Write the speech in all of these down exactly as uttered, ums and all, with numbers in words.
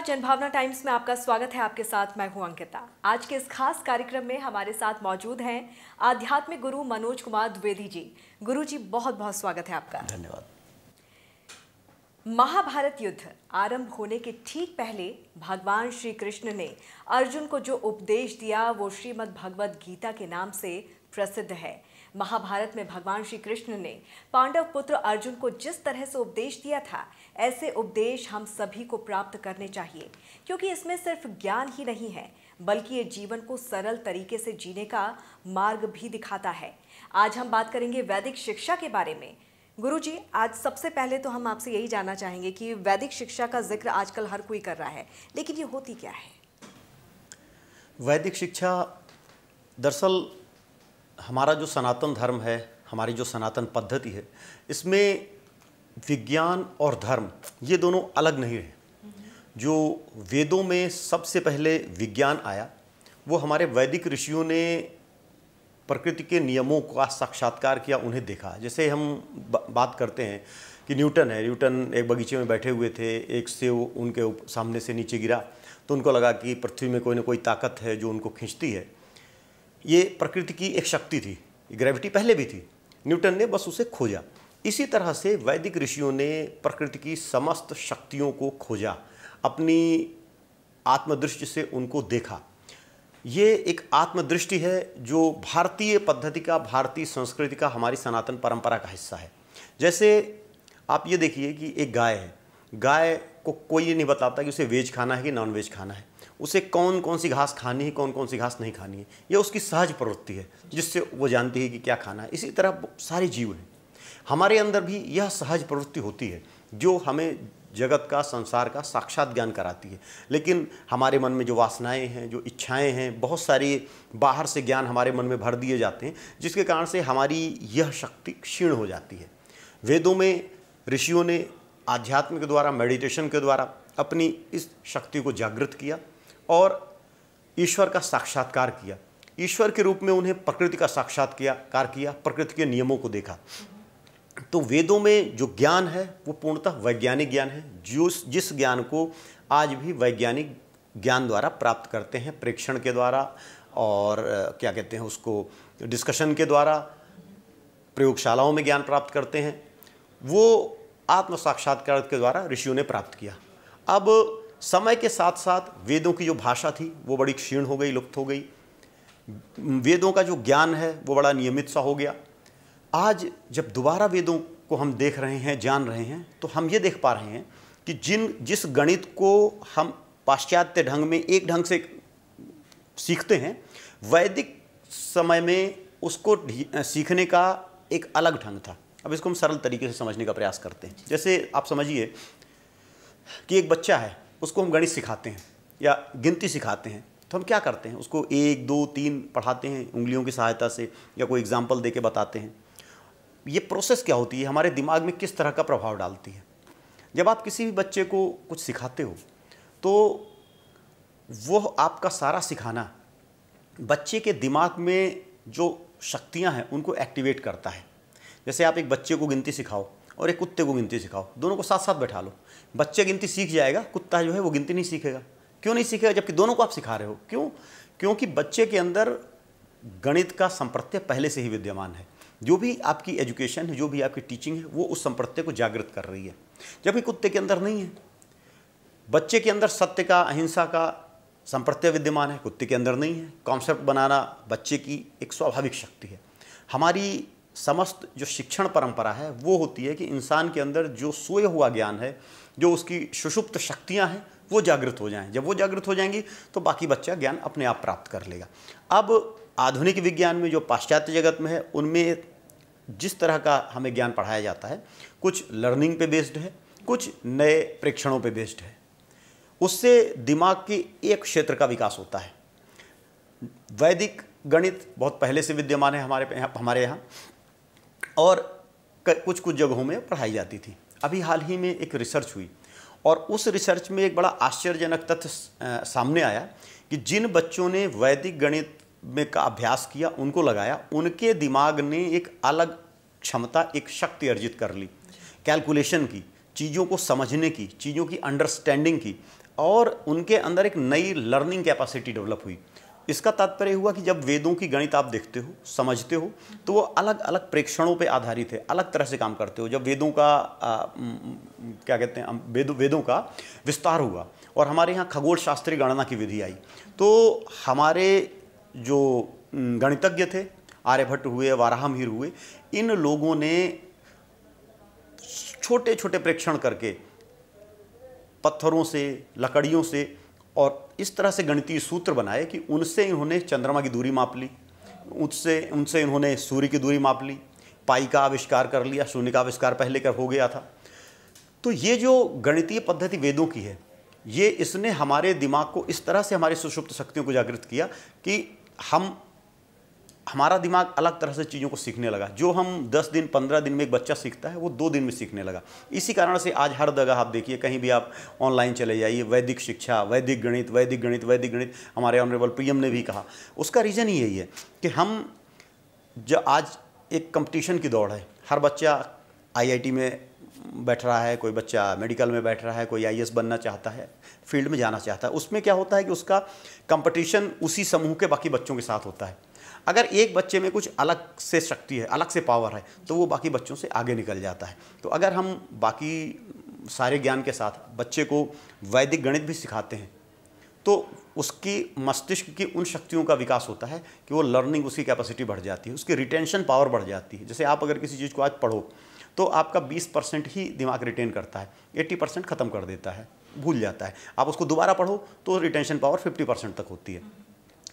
नमस्कार, जनभावना टाइम्स में आपका स्वागत है। आपके साथ मैं हूं अंकिता। आज के इस खास कार्यक्रम में हमारे साथ मौजूद हैं आध्यात्मिक गुरु मनोज कुमार द्विवेदी जी। गुरु जी, बहुत बहुत स्वागत है आपका। धन्यवाद। महाभारत युद्ध आरंभ होने के ठीक पहले भगवान श्री कृष्ण ने अर्जुन को जो उपदेश दिया वो श्रीमद् भगवत गीता के नाम से प्रसिद्ध है। महाभारत में भगवान श्री कृष्ण ने पांडव पुत्र अर्जुन को जिस तरह से उपदेश दिया था, ऐसे उपदेश हम सभी को प्राप्त करने चाहिए, क्योंकि इसमें सिर्फ ज्ञान ही नहीं है बल्कि ये जीवन को सरल तरीके से जीने का मार्ग भी दिखाता है। आज हम बात करेंगे वैदिक शिक्षा के बारे में। गुरु जी, आज सबसे पहले तो हम आपसे यही जानना चाहेंगे कि वैदिक शिक्षा का जिक्र आजकल हर कोई कर रहा है, लेकिन ये होती क्या है? वैदिक शिक्षा दरअसल हमारा जो सनातन धर्म है, हमारी जो सनातन पद्धति है, इसमें विज्ञान और धर्म ये दोनों अलग नहीं है। जो वेदों में सबसे पहले विज्ञान आया वो हमारे वैदिक ऋषियों ने प्रकृति के नियमों का साक्षात्कार किया, उन्हें देखा। जैसे हम बात करते हैं कि न्यूटन है, न्यूटन एक बगीचे में बैठे हुए थे, एक सेब उनके सामने से नीचे गिरा तो उनको लगा कि पृथ्वी में कोई ना कोई ताकत है जो उनको खींचती है। ये प्रकृति की एक शक्ति थी, ग्रेविटी पहले भी थी, न्यूटन ने बस उसे खोजा। इसी तरह से वैदिक ऋषियों ने प्रकृति की समस्त शक्तियों को खोजा, अपनी आत्मदृष्टि से उनको देखा। ये एक आत्मदृष्टि है जो भारतीय पद्धति का, भारतीय संस्कृति का, हमारी सनातन परंपरा का हिस्सा है। जैसे आप ये देखिए कि एक गाय है, गाय को कोई ये नहीं बताता कि उसे वेज खाना है कि नॉन वेज खाना है, उसे कौन कौन सी घास खानी है, कौन कौन सी घास नहीं खानी है। यह उसकी सहज प्रवृत्ति है जिससे वो जानती है कि क्या खाना है। इसी तरह सारे जीव हैं, हमारे अंदर भी यह सहज प्रवृत्ति होती है जो हमें जगत का, संसार का साक्षात ज्ञान कराती है। लेकिन हमारे मन में जो वासनाएं हैं, जो इच्छाएं हैं, बहुत सारी बाहर से ज्ञान हमारे मन में भर दिए जाते हैं, जिसके कारण से हमारी यह शक्ति क्षीण हो जाती है। वेदों में ऋषियों ने आध्यात्म के द्वारा, मेडिटेशन के द्वारा अपनी इस शक्ति को जागृत किया और ईश्वर का साक्षात्कार किया। ईश्वर के रूप में उन्हें प्रकृति का साक्षात्कार किया, प्रकृति के नियमों को देखा। तो वेदों में जो ज्ञान है वो पूर्णतः वैज्ञानिक ज्ञान है, जो जिस ज्ञान को आज भी वैज्ञानिक ज्ञान द्वारा प्राप्त करते हैं, प्रेक्षण के द्वारा और क्या कहते हैं उसको, डिस्कशन के द्वारा, प्रयोगशालाओं में ज्ञान प्राप्त करते हैं। वो आत्म साक्षात्कार के द्वारा ऋषियों ने प्राप्त किया। अब समय के साथ साथ वेदों की जो भाषा थी वो बड़ी क्षीण हो गई, लुप्त हो गई। वेदों का जो ज्ञान है वो बड़ा नियमित सा हो गया। आज जब दोबारा वेदों को हम देख रहे हैं, जान रहे हैं, तो हम ये देख पा रहे हैं कि जिन जिस गणित को हम पाश्चात्य ढंग में एक ढंग से सीखते हैं, वैदिक समय में उसको सीखने का एक अलग ढंग था। अब इसको हम सरल तरीके से समझने का प्रयास करते हैं। जैसे आप समझिए कि एक बच्चा है, उसको हम गणित सिखाते हैं या गिनती सिखाते हैं, तो हम क्या करते हैं, उसको एक दो तीन पढ़ाते हैं उंगलियों की सहायता से या कोई एग्जाम्पल दे के बताते हैं। ये प्रोसेस क्या होती है, हमारे दिमाग में किस तरह का प्रभाव डालती है। जब आप किसी भी बच्चे को कुछ सिखाते हो तो वो आपका सारा सिखाना बच्चे के दिमाग में जो शक्तियाँ हैं उनको एक्टिवेट करता है। जैसे आप एक बच्चे को गिनती सिखाओ और एक कुत्ते को गिनती सिखाओ, दोनों को साथ साथ बैठा लो, बच्चे गिनती सीख जाएगा, कुत्ता जो है वो गिनती नहीं सीखेगा। क्यों नहीं सीखेगा जबकि दोनों को आप सिखा रहे हो? क्यों? क्योंकि बच्चे के अंदर गणित का संप्रत्य पहले से ही विद्यमान है। जो भी आपकी एजुकेशन है, जो भी आपकी टीचिंग है, वो उस संप्रत्य को जागृत कर रही है, जबकि कुत्ते के अंदर नहीं है। बच्चे के अंदर सत्य का, अहिंसा का संप्रत्य विद्यमान है, कुत्ते के अंदर नहीं है। कॉन्सेप्ट बनाना बच्चे की एक स्वाभाविक शक्ति है। हमारी समस्त जो शिक्षण परंपरा है वो होती है कि इंसान के अंदर जो सोया हुआ ज्ञान है, जो उसकी सुषुप्त शक्तियां हैं, वो जागृत हो जाएं। जब वो जागृत हो जाएंगी तो बाकी बच्चा ज्ञान अपने आप प्राप्त कर लेगा। अब आधुनिक विज्ञान में, जो पाश्चात्य जगत में है, उनमें जिस तरह का हमें ज्ञान पढ़ाया जाता है, कुछ लर्निंग पे बेस्ड है, कुछ नए प्रेक्षणों पर बेस्ड है। उससे दिमाग के एक क्षेत्र का विकास होता है। वैदिक गणित बहुत पहले से विद्यमान है हमारे हमारे यहाँ और कुछ कुछ जगहों में पढ़ाई जाती थी। अभी हाल ही में एक रिसर्च हुई और उस रिसर्च में एक बड़ा आश्चर्यजनक तथ्य सामने आया कि जिन बच्चों ने वैदिक गणित में का अभ्यास किया, उनको लगाया, उनके दिमाग ने एक अलग क्षमता, एक शक्ति अर्जित कर ली, कैलकुलेशन की, चीज़ों को समझने की, चीज़ों की अंडरस्टैंडिंग की और उनके अंदर एक नई लर्निंग कैपेसिटी डेवलप हुई। इसका तात्पर्य हुआ कि जब वेदों की गणित आप देखते हो, समझते हो, तो वो अलग अलग प्रेक्षणों पे आधारित है, अलग तरह से काम करते हो। जब वेदों का आ, क्या कहते हैं वेदों वेदों का विस्तार हुआ और हमारे यहाँ खगोल शास्त्रीय गणना की विधि आई, तो हमारे जो गणितज्ञ थे, आर्यभट्ट हुए, वराहमिहिर हुए, इन लोगों ने छोटे छोटे प्रेक्षण करके पत्थरों से, लकड़ियों से और इस तरह से गणितीय सूत्र बनाए कि उनसे इन्होंने चंद्रमा की दूरी माप ली, उससे उनसे इन्होंने सूर्य की दूरी माप ली, पाई का आविष्कार कर लिया, शून्य का आविष्कार पहले कर हो गया था। तो ये जो गणितीय पद्धति वेदों की है, ये इसने हमारे दिमाग को इस तरह से, हमारे सुषुप्त शक्तियों को जागृत किया कि हम हमारा दिमाग अलग तरह से चीज़ों को सीखने लगा। जो हम दस दिन पंद्रह दिन में एक बच्चा सीखता है, वो दो दिन में सीखने लगा। इसी कारण से आज हर जगह आप देखिए, कहीं भी आप ऑनलाइन चले जाइए, वैदिक शिक्षा, वैदिक गणित, वैदिक गणित, वैदिक गणित, हमारे ऑनरेबल पीएम ने भी कहा। उसका रीज़न ही यही है कि हम जो आज एक कंपटीशन की दौड़ है, हर बच्चा आई आई टी में बैठ रहा है, कोई बच्चा मेडिकल में बैठ रहा है, कोई आई ए एस बनना चाहता है, फील्ड में जाना चाहता है। उसमें क्या होता है कि उसका कंपटीशन उसी समूह के बाकी बच्चों के साथ होता है। अगर एक बच्चे में कुछ अलग से शक्ति है, अलग से पावर है, तो वो बाकी बच्चों से आगे निकल जाता है। तो अगर हम बाकी सारे ज्ञान के साथ बच्चे को वैदिक गणित भी सिखाते हैं, तो उसकी मस्तिष्क की उन शक्तियों का विकास होता है कि वो लर्निंग, उसकी कैपेसिटी बढ़ जाती है, उसकी रिटेंशन पावर बढ़ जाती है। जैसे आप अगर किसी चीज़ को आज पढ़ो तो आपका बीस परसेंट ही दिमाग रिटेन करता है, अस्सी परसेंट ख़त्म कर देता है, भूल जाता है। आप उसको दोबारा पढ़ो तो रिटेंशन पावर पचास परसेंट तक होती है।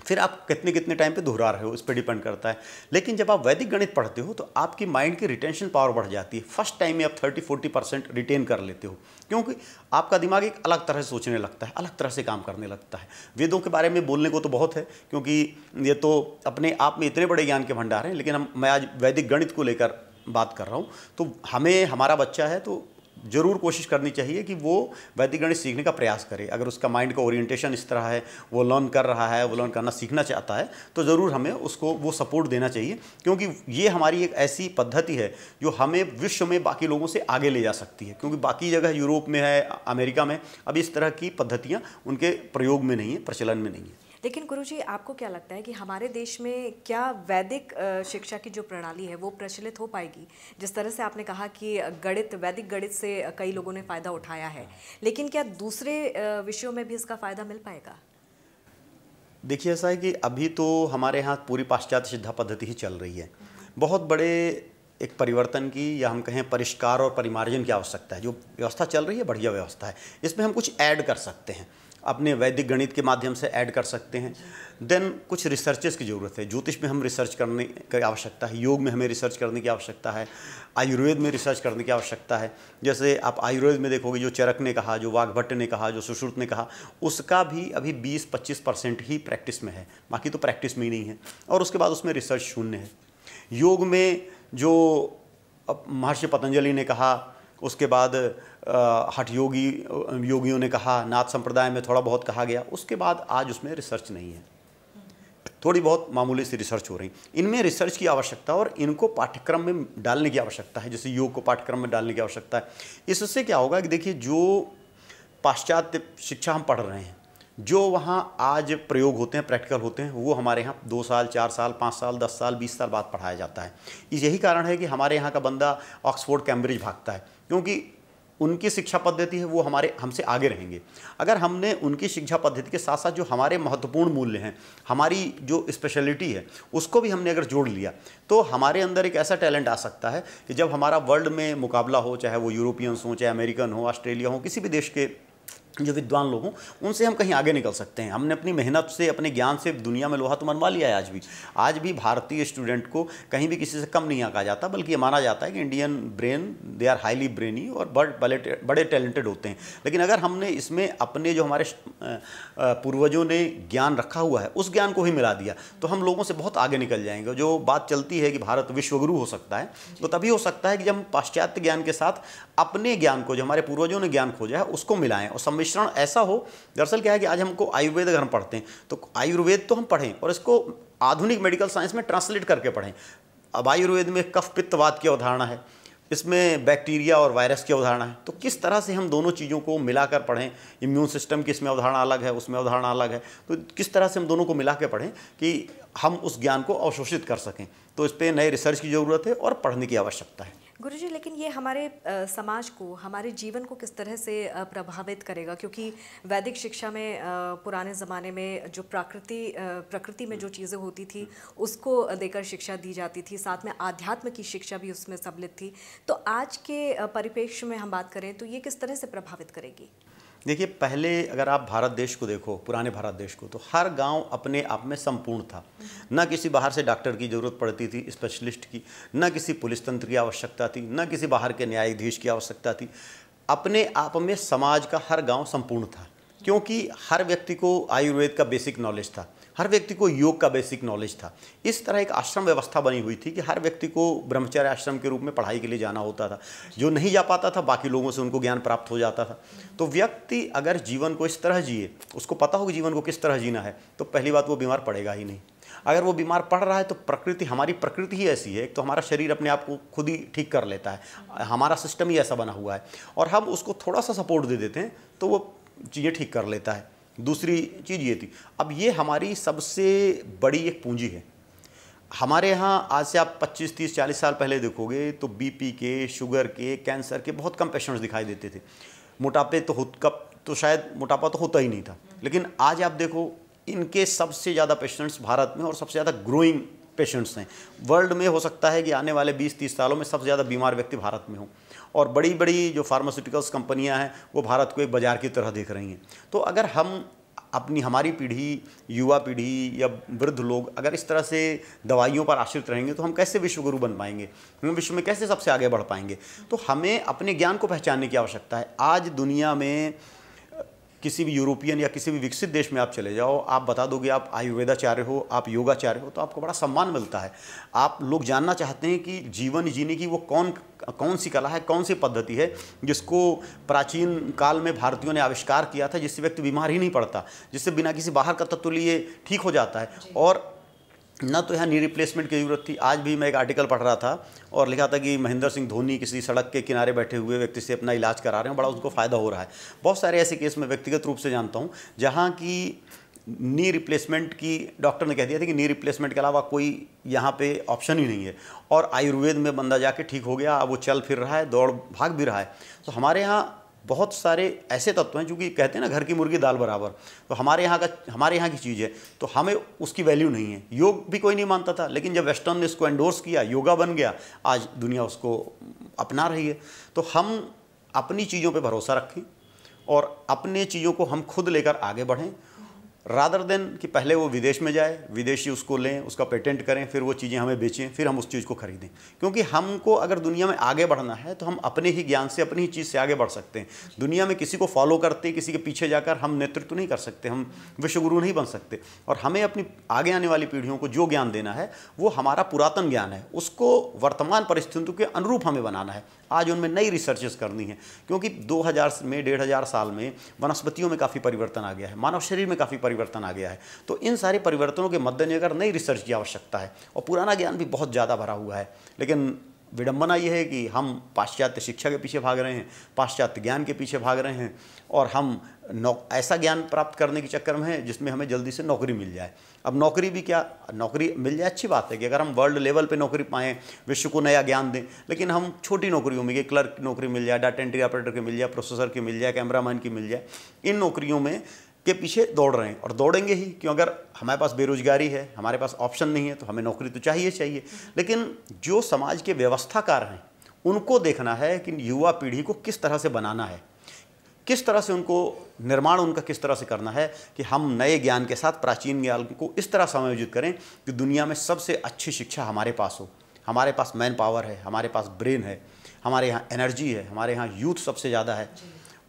फिर आप कितने कितने टाइम पे दोहरा रहे हो, इस पे डिपेंड करता है। लेकिन जब आप वैदिक गणित पढ़ते हो तो आपकी माइंड की रिटेंशन पावर बढ़ जाती है। फर्स्ट टाइम में आप तीस चालीस परसेंट रिटेन कर लेते हो, क्योंकि आपका दिमाग एक अलग तरह से सोचने लगता है, अलग तरह से काम करने लगता है। वेदों के बारे में बोलने को तो बहुत है, क्योंकि ये तो अपने आप में इतने बड़े ज्ञान के भंडार हैं, लेकिन हम मैं आज वैदिक गणित को लेकर बात कर रहा हूँ। तो हमें, हमारा बच्चा है तो जरूर कोशिश करनी चाहिए कि वो वैदिक गणित सीखने का प्रयास करे। अगर उसका माइंड का ओरिएंटेशन इस तरह है, वो लर्न कर रहा है, वो लर्न करना सीखना चाहता है, तो ज़रूर हमें उसको वो सपोर्ट देना चाहिए, क्योंकि ये हमारी एक ऐसी पद्धति है जो हमें विश्व में बाकी लोगों से आगे ले जा सकती है। क्योंकि बाकी जगह यूरोप में है, अमेरिका में, अब इस तरह की पद्धतियाँ उनके प्रयोग में नहीं है, प्रचलन में नहीं है। लेकिन गुरुजी, आपको क्या लगता है कि हमारे देश में क्या वैदिक शिक्षा की जो प्रणाली है वो प्रचलित हो पाएगी? जिस तरह से आपने कहा कि गणित, वैदिक गणित से कई लोगों ने फ़ायदा उठाया है, लेकिन क्या दूसरे विषयों में भी इसका फ़ायदा मिल पाएगा? देखिए, ऐसा है कि अभी तो हमारे यहाँ पूरी पाश्चात्य सिद्धा पद्धति ही चल रही है। बहुत बड़े एक परिवर्तन की, या हम कहें परिष्कार और परिमार्जन की आवश्यकता है। जो व्यवस्था चल रही है बढ़िया व्यवस्था है, इसमें हम कुछ ऐड कर सकते हैं, अपने वैदिक गणित के माध्यम से ऐड कर सकते हैं। देन कुछ रिसर्चेस की ज़रूरत है। ज्योतिष में हम रिसर्च करने की आवश्यकता है, योग में हमें रिसर्च करने की आवश्यकता है, आयुर्वेद में रिसर्च करने की आवश्यकता है। जैसे आप आयुर्वेद में देखोगे, जो चरक ने कहा, जो वाग्भट्ट ने कहा, जो सुश्रुत ने कहा, उसका भी अभी बीस पच्चीस परसेंट ही प्रैक्टिस में है, बाकी तो प्रैक्टिस में ही नहीं है, और उसके बाद उसमें रिसर्च शून्य है। योग में जो महर्षि पतंजलि ने कहा, उसके बाद हठ योगी योगियों ने कहा, नाथ संप्रदाय में थोड़ा बहुत कहा गया, उसके बाद आज उसमें रिसर्च नहीं है, थोड़ी बहुत मामूली सी रिसर्च हो रही। इनमें रिसर्च की आवश्यकता और इनको पाठ्यक्रम में डालने की आवश्यकता है, जैसे योग को पाठ्यक्रम में डालने की आवश्यकता है। इससे क्या होगा कि देखिए, जो पाश्चात्य शिक्षा हम पढ़ रहे हैं, जो वहाँ आज प्रयोग होते हैं, प्रैक्टिकल होते हैं, वो हमारे यहाँ दो साल चार साल पाँच साल दस साल बीस साल बाद पढ़ाया जाता है। यही कारण है कि हमारे यहाँ का बंदा ऑक्सफोर्ड कैम्ब्रिज भागता है, क्योंकि उनकी शिक्षा पद्धति है, वो हमारे हमसे आगे रहेंगे। अगर हमने उनकी शिक्षा पद्धति के साथ साथ जो हमारे महत्वपूर्ण मूल्य हैं, हमारी जो स्पेशलिटी है, उसको भी हमने अगर जोड़ लिया, तो हमारे अंदर एक ऐसा टैलेंट आ सकता है कि जब हमारा वर्ल्ड में मुकाबला हो, चाहे वो यूरोपियंस हों, चाहे अमेरिकन हो, ऑस्ट्रेलिया हो, किसी भी देश के जो विद्वान लोग हों, उनसे हम कहीं आगे निकल सकते हैं। हमने अपनी मेहनत से, अपने ज्ञान से दुनिया में लोहा तो मनवा लिया है। आज भी आज भी भारतीय स्टूडेंट को कहीं भी किसी से कम नहीं आंका जाता, बल्कि ये माना जाता है कि Indian brain, they are highly brainy और बड़े बड़े टैलेंटेड होते हैं। लेकिन अगर हमने इसमें अपने जो हमारे पूर्वजों ने ज्ञान रखा हुआ है, उस ज्ञान को ही मिला दिया, तो हम लोगों से बहुत आगे निकल जाएंगे। जो बात चलती है कि भारत विश्वगुरु हो सकता है, तो तभी हो सकता है कि जब हम पाश्चात्य ज्ञान के साथ अपने ज्ञान को, जो हमारे पूर्वजों ने ज्ञान खोजा है, उसको मिलाएं और मिश्रण ऐसा हो। दरअसल क्या है कि आज हमको आयुर्वेद, अगर हम पढ़ते हैं तो आयुर्वेद तो हम पढ़ें और इसको आधुनिक मेडिकल साइंस में ट्रांसलेट करके पढ़ें। अब आयुर्वेद में कफ पित्तवाद की अवधारणा है, इसमें बैक्टीरिया और वायरस की अवधारणा है। तो किस तरह से हम दोनों चीज़ों को मिलाकर पढ़ें, इम्यून सिस्टम की इसमें अवधारणा अलग है, उसमें अवधारणा अलग है, तो किस तरह से हम दोनों को मिला के पढ़ें कि हम उस ज्ञान को अवशोषित कर सकें। तो इस पर नए रिसर्च की ज़रूरत है और पढ़ने की आवश्यकता है। गुरुजी, लेकिन ये हमारे आ, समाज को, हमारे जीवन को किस तरह से आ, प्रभावित करेगा? क्योंकि वैदिक शिक्षा में आ, पुराने ज़माने में जो प्रकृति प्रकृति में जो चीज़ें होती थी उसको देकर शिक्षा दी जाती थी, साथ में आध्यात्म की शिक्षा भी उसमें सम्मिलित थी। तो आज के परिप्रेक्ष्य में हम बात करें तो ये किस तरह से प्रभावित करेगी? देखिए, पहले अगर आप भारत देश को देखो, पुराने भारत देश को, तो हर गांव अपने आप में संपूर्ण था। न किसी बाहर से डॉक्टर की ज़रूरत पड़ती थी, स्पेशलिस्ट की, न किसी पुलिस तंत्र की आवश्यकता थी, न किसी बाहर के न्यायाधीश की आवश्यकता थी। अपने आप में समाज का हर गांव संपूर्ण था, क्योंकि हर व्यक्ति को आयुर्वेद का बेसिक नॉलेज था, हर व्यक्ति को योग का बेसिक नॉलेज था। इस तरह एक आश्रम व्यवस्था बनी हुई थी कि हर व्यक्ति को ब्रह्मचर्य आश्रम के रूप में पढ़ाई के लिए जाना होता था। जो नहीं जा पाता था, बाकी लोगों से उनको ज्ञान प्राप्त हो जाता था। तो व्यक्ति अगर जीवन को इस तरह जिए, उसको पता हो कि जीवन को किस तरह जीना है, तो पहली बात वो बीमार पड़ेगा ही नहीं। अगर वो बीमार पड़ रहा है तो प्रकृति, हमारी प्रकृति ही ऐसी है, एक तो हमारा शरीर अपने आप को खुद ही ठीक कर लेता है, हमारा सिस्टम ही ऐसा बना हुआ है, और हम उसको थोड़ा सा सपोर्ट दे देते हैं तो वो चीज़ें ठीक कर लेता है। दूसरी चीज़ ये थी। अब ये हमारी सबसे बड़ी एक पूंजी है। हमारे यहाँ आज से आप पच्चीस तीस चालीस साल पहले देखोगे तो बीपी के, शुगर के, कैंसर के बहुत कम पेशेंट्स दिखाई देते थे। मोटापे तो होत कब तो शायद मोटापा तो होता ही नहीं था, लेकिन आज आप देखो इनके सबसे ज़्यादा पेशेंट्स भारत में और सबसे ज़्यादा ग्रोइंग पेशेंट्स हैं। वर्ल्ड में हो सकता है कि आने वाले बीस तीस सालों में सबसे ज़्यादा बीमार व्यक्ति भारत में हो, और बड़ी बड़ी जो फार्मास्यूटिकल्स कंपनियां हैं वो भारत को एक बाज़ार की तरह देख रही हैं। तो अगर हम अपनी, हमारी पीढ़ी, युवा पीढ़ी या वृद्ध लोग अगर इस तरह से दवाइयों पर आश्रित रहेंगे तो हम कैसे विश्वगुरु बन पाएंगे, हम विश्व में कैसे सबसे आगे बढ़ पाएंगे? तो हमें अपने ज्ञान को पहचानने की आवश्यकता है। आज दुनिया में किसी भी यूरोपियन या किसी भी विकसित देश में आप चले जाओ, आप बता दोगे आप आयुर्वेदाचार्य हो, आप योगाचार्य हो, तो आपको बड़ा सम्मान मिलता है। आप लोग जानना चाहते हैं कि जीवन जीने की वो कौन कौन सी कला है, कौन सी पद्धति है जिसको प्राचीन काल में भारतीयों ने आविष्कार किया था, जिससे व्यक्ति बीमार ही नहीं पड़ता, जिससे बिना किसी बाहर का तत्व लिए ठीक हो जाता है। और ना तो यहाँ नी रिप्लेसमेंट की ज़रूरत थी। आज भी मैं एक आर्टिकल पढ़ रहा था और लिखा था कि महेंद्र सिंह धोनी किसी सड़क के किनारे बैठे हुए व्यक्ति से अपना इलाज करा रहे हैं, बड़ा उसको फ़ायदा हो रहा है। बहुत सारे ऐसे केस मैं व्यक्तिगत रूप से जानता हूँ जहाँ की नी रिप्लेसमेंट की डॉक्टर ने कह दिया था कि नी रिप्लेसमेंट के अलावा कोई यहाँ पे ऑप्शन ही नहीं है, और आयुर्वेद में बंदा जाके ठीक हो गया, अब वो चल फिर रहा है, दौड़ भाग भी रहा है। तो हमारे यहाँ बहुत सारे ऐसे तत्व हैं, क्योंकि कहते हैं ना घर की मुर्गी दाल बराबर, तो हमारे यहाँ का हमारे यहाँ की चीज़ है तो हमें उसकी वैल्यू नहीं है। योग भी कोई नहीं मानता था, लेकिन जब वेस्टर्न ने इसको एंडोर्स किया, योगा बन गया, आज दुनिया उसको अपना रही है। तो हम अपनी चीज़ों पे भरोसा रखें और अपने चीज़ों को हम खुद लेकर आगे बढ़ें, रादर देन कि पहले वो विदेश में जाए, विदेशी उसको लें, उसका पेटेंट करें, फिर वो चीज़ें हमें बेचें, फिर हम उस चीज़ को खरीदें। क्योंकि हमको अगर दुनिया में आगे बढ़ना है तो हम अपने ही ज्ञान से, अपनी ही चीज़ से आगे बढ़ सकते हैं। दुनिया में किसी को फॉलो करते, किसी के पीछे जाकर हम नेतृत्व नहीं कर सकते, हम विश्वगुरु नहीं बन सकते। और हमें अपनी आगे आने वाली पीढ़ियों को जो ज्ञान देना है वो हमारा पुरातन ज्ञान है, उसको वर्तमान परिस्थितियों के अनुरूप हमें बनाना है। आज उनमें नई रिसर्चेस करनी है, क्योंकि दो हज़ार में डेढ़ हज़ार साल में वनस्पतियों में काफ़ी परिवर्तन आ गया है, मानव शरीर में काफ़ी परिवर्तन आ गया है। तो इन सारे परिवर्तनों के मद्देनजर नई रिसर्च की आवश्यकता है, और पुराना ज्ञान भी बहुत ज़्यादा भरा हुआ है। लेकिन विडंबना यह है कि हम पाश्चात्य शिक्षा के पीछे भाग रहे हैं, पाश्चात्य ज्ञान के पीछे भाग रहे हैं, और हम ऐसा ज्ञान प्राप्त करने के चक्कर में हैं जिसमें हमें जल्दी से नौकरी मिल जाए। अब नौकरी भी क्या, नौकरी मिल जाए अच्छी बात है कि अगर हम वर्ल्ड लेवल पे नौकरी पाएँ, विश्व को नया ज्ञान दें, लेकिन हम छोटी नौकरियों में, कि क्लर्क की नौकरी मिल जाए, डाटा एंट्री ऑपरेटर की मिल जाए, प्रोसेसर की मिल जाए, कैमरामैन की मिल जाए, इन नौकरियों में के पीछे दौड़ रहे हैं। और दौड़ेंगे ही क्यों, अगर हमारे पास बेरोजगारी है, हमारे पास ऑप्शन नहीं है, तो हमें नौकरी तो चाहिए चाहिए। लेकिन जो समाज के व्यवस्थाकार हैं उनको देखना है कि युवा पीढ़ी को किस तरह से बनाना है, किस तरह से उनको निर्माण उनका किस तरह से करना है कि हम नए ज्ञान के साथ प्राचीन ज्ञान को इस तरह समायोजित करें कि दुनिया में सबसे अच्छी शिक्षा हमारे पास हो। हमारे पास मैन पावर है, हमारे पास ब्रेन है, हमारे यहाँ एनर्जी है, हमारे यहाँ यूथ सबसे ज़्यादा है,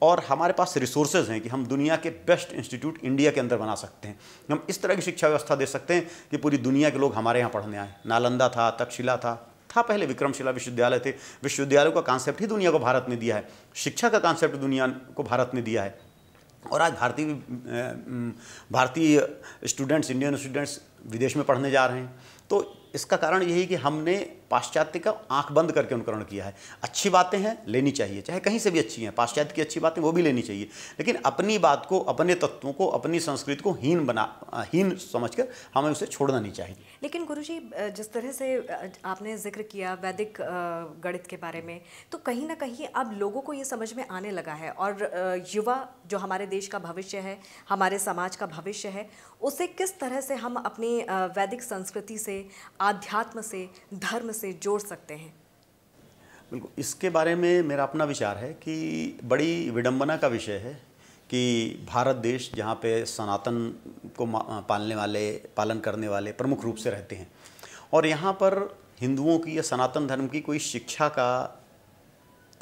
और हमारे पास रिसोर्सेज हैं कि हम दुनिया के बेस्ट इंस्टीट्यूट इंडिया के अंदर बना सकते हैं। हम इस तरह की शिक्षा व्यवस्था दे सकते हैं कि पूरी दुनिया के लोग हमारे यहाँ पढ़ने आए। नालंदा था, तक्षशिला था, था पहले विक्रमशिला विश्वविद्यालय थे। विश्वविद्यालयों का कॉन्सेप्ट ही दुनिया को भारत ने दिया है, शिक्षा का कॉन्सेप्ट दुनिया को भारत ने दिया है। और आज भारतीय भारतीय स्टूडेंट्स, इंडियन स्टूडेंट्स विदेश में पढ़ने जा रहे हैं। तो इसका कारण यही कि हमने पाश्चात्य का आंख बंद करके अनुकरण किया है। अच्छी बातें हैं, लेनी चाहिए, चाहे कहीं से भी अच्छी हैं, पाश्चात्य की अच्छी बातें वो भी लेनी चाहिए, लेकिन अपनी बात को, अपने तत्वों को, अपनी संस्कृति को हीन बना हीन समझकर हमें उसे छोड़ना नहीं चाहिए। लेकिन गुरुजी, जिस तरह से आपने जिक्र किया वैदिक गणित के बारे में, तो कहीं ना कहीं अब लोगों को ये समझ में आने लगा है, और युवा जो हमारे देश का भविष्य है, हमारे समाज का भविष्य है, उसे किस तरह से हम अपनी वैदिक संस्कृति से, आध्यात्म से, धर्म से जोड़ सकते हैं? बिल्कुल, इसके बारे में मेरा अपना विचार है कि बड़ी विडंबना का विषय है कि भारत देश, जहाँ पे सनातन को पालने वाले, पालन करने वाले प्रमुख रूप से रहते हैं, और यहाँ पर हिंदुओं की या सनातन धर्म की कोई शिक्षा का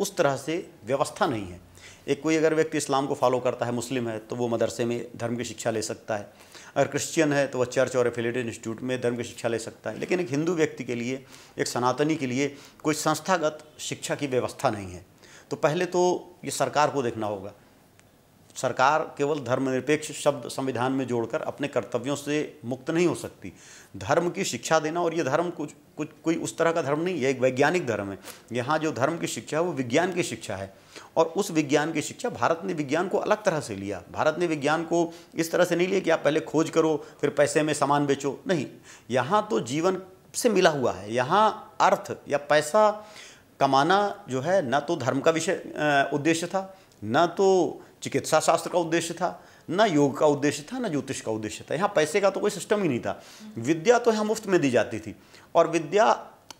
उस तरह से व्यवस्था नहीं है। एक कोई अगर व्यक्ति इस्लाम को फॉलो करता है, मुस्लिम है, तो वो मदरसे में धर्म की शिक्षा ले सकता है, अगर क्रिश्चियन है तो वह चर्च और एफिलेटेड इंस्टीट्यूट में धर्म की शिक्षा ले सकता है, लेकिन एक हिंदू व्यक्ति के लिए, एक सनातनी के लिए कोई संस्थागत शिक्षा की व्यवस्था नहीं है। तो पहले तो ये सरकार को देखना होगा, सरकार केवल धर्मनिरपेक्ष शब्द संविधान में जोड़कर अपने कर्तव्यों से मुक्त नहीं हो सकती। धर्म की शिक्षा देना, और ये धर्म कुछ कुछ कोई उस तरह का धर्म नहीं है, एक वैज्ञानिक धर्म है। यहाँ जो धर्म की शिक्षा है वो विज्ञान की शिक्षा है, और उस विज्ञान की शिक्षा, भारत ने विज्ञान को अलग तरह से लिया। भारत ने विज्ञान को इस तरह से नहीं लिया कि आप पहले खोज करो फिर पैसे में सामान बेचो, नहीं, यहाँ तो जीवन से मिला हुआ है। यहाँ अर्थ या पैसा कमाना जो है न तो धर्म का विषय उद्देश्य था, न तो चिकित्सा शास्त्र का उद्देश्य था, ना योग का उद्देश्य था, ना ज्योतिष का उद्देश्य था। यहाँ पैसे का तो कोई सिस्टम ही नहीं था। विद्या तो यहाँ मुफ्त में दी जाती थी, और विद्या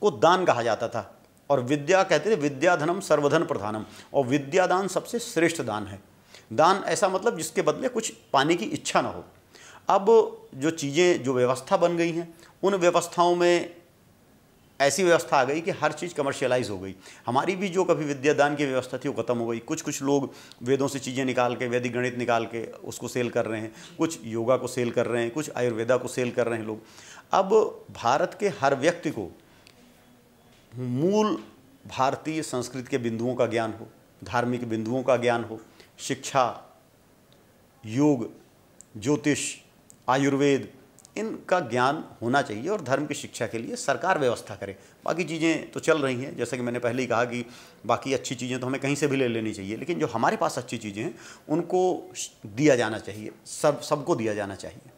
को दान कहा जाता था, और विद्या कहते थे विद्याधनम सर्वधन प्रधानम, और विद्यादान सबसे श्रेष्ठ दान है। दान ऐसा मतलब जिसके बदले कुछ पाने की इच्छा ना हो। अब जो चीज़ें, जो व्यवस्था बन गई हैं, उन व्यवस्थाओं में ऐसी व्यवस्था आ गई कि हर चीज़ कमर्शियलाइज हो गई। हमारी भी जो कभी विद्यादान की व्यवस्था थी वो खत्म हो गई। कुछ कुछ लोग वेदों से चीज़ें निकाल के, वैदिक गणित निकाल के उसको सेल कर रहे हैं, कुछ योगा को सेल कर रहे हैं, कुछ आयुर्वेदा को सेल कर रहे हैं लोग। अब भारत के हर व्यक्ति को मूल भारतीय संस्कृति के बिंदुओं का ज्ञान हो, धार्मिक बिंदुओं का ज्ञान हो, शिक्षा, योग, ज्योतिष, आयुर्वेद, इनका ज्ञान होना चाहिए, और धर्म की शिक्षा के लिए सरकार व्यवस्था करे। बाकी चीज़ें तो चल रही हैं, जैसा कि मैंने पहले ही कहा कि बाकी अच्छी चीज़ें तो हमें कहीं से भी ले लेनी चाहिए, लेकिन जो हमारे पास अच्छी चीज़ें हैं उनको दिया जाना चाहिए, सब सबको दिया जाना चाहिए।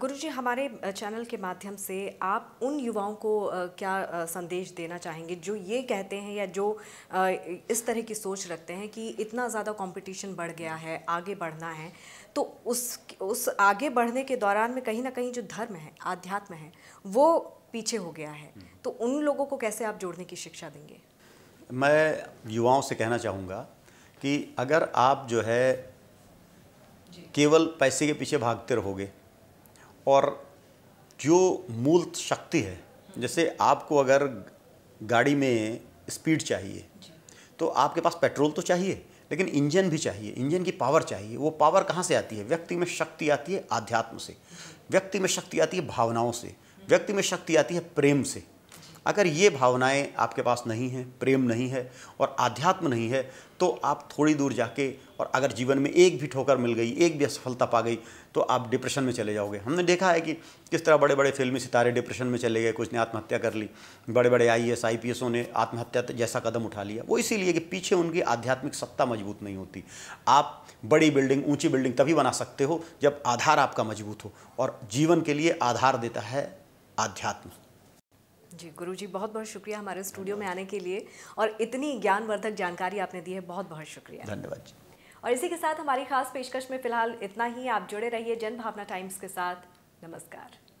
गुरुजी, हमारे चैनल के माध्यम से आप उन युवाओं को क्या संदेश देना चाहेंगे जो ये कहते हैं या जो इस तरह की सोच रखते हैं कि इतना ज़्यादा कंपटीशन बढ़ गया है, आगे बढ़ना है, तो उस उस आगे बढ़ने के दौरान में कहीं ना कहीं जो धर्म है, आध्यात्म है, वो पीछे हो गया है, तो उन लोगों को कैसे आप जोड़ने की शिक्षा देंगे? मैं युवाओं से कहना चाहूँगा कि अगर आप जो है केवल पैसे के पीछे भागते रहोगे, और जो मूल शक्ति है, जैसे आपको अगर गाड़ी में स्पीड चाहिए तो आपके पास पेट्रोल तो चाहिए, लेकिन इंजन भी चाहिए, इंजन की पावर चाहिए। वो पावर कहाँ से आती है? व्यक्ति में शक्ति आती है आध्यात्म से, व्यक्ति में शक्ति आती है भावनाओं से, व्यक्ति में शक्ति आती है प्रेम से। अगर ये भावनाएं आपके पास नहीं हैं, प्रेम नहीं है और आध्यात्म नहीं है, तो आप थोड़ी दूर जाके, और अगर जीवन में एक भी ठोकर मिल गई, एक भी असफलता पा गई, तो आप डिप्रेशन में चले जाओगे। हमने देखा है कि किस तरह बड़े बड़े फिल्मी सितारे डिप्रेशन में चले गए, कुछ ने आत्महत्या कर ली, बड़े बड़े आईएएस आईपीएसों ने आत्महत्या जैसा कदम उठा लिया। वो इसीलिए कि पीछे उनकी आध्यात्मिक सत्ता मजबूत नहीं होती। आप बड़ी बिल्डिंग, ऊँची बिल्डिंग तभी बना सकते हो जब आधार आपका मजबूत हो, और जीवन के लिए आधार देता है आध्यात्म। जी गुरुजी, बहुत बहुत शुक्रिया हमारे स्टूडियो में आने के लिए, और इतनी ज्ञानवर्धक जानकारी आपने दी है, बहुत बहुत शुक्रिया, धन्यवाद जी। और इसी के साथ हमारी खास पेशकश में फिलहाल इतना ही। आप जुड़े रहिए जनभावना टाइम्स के साथ। नमस्कार।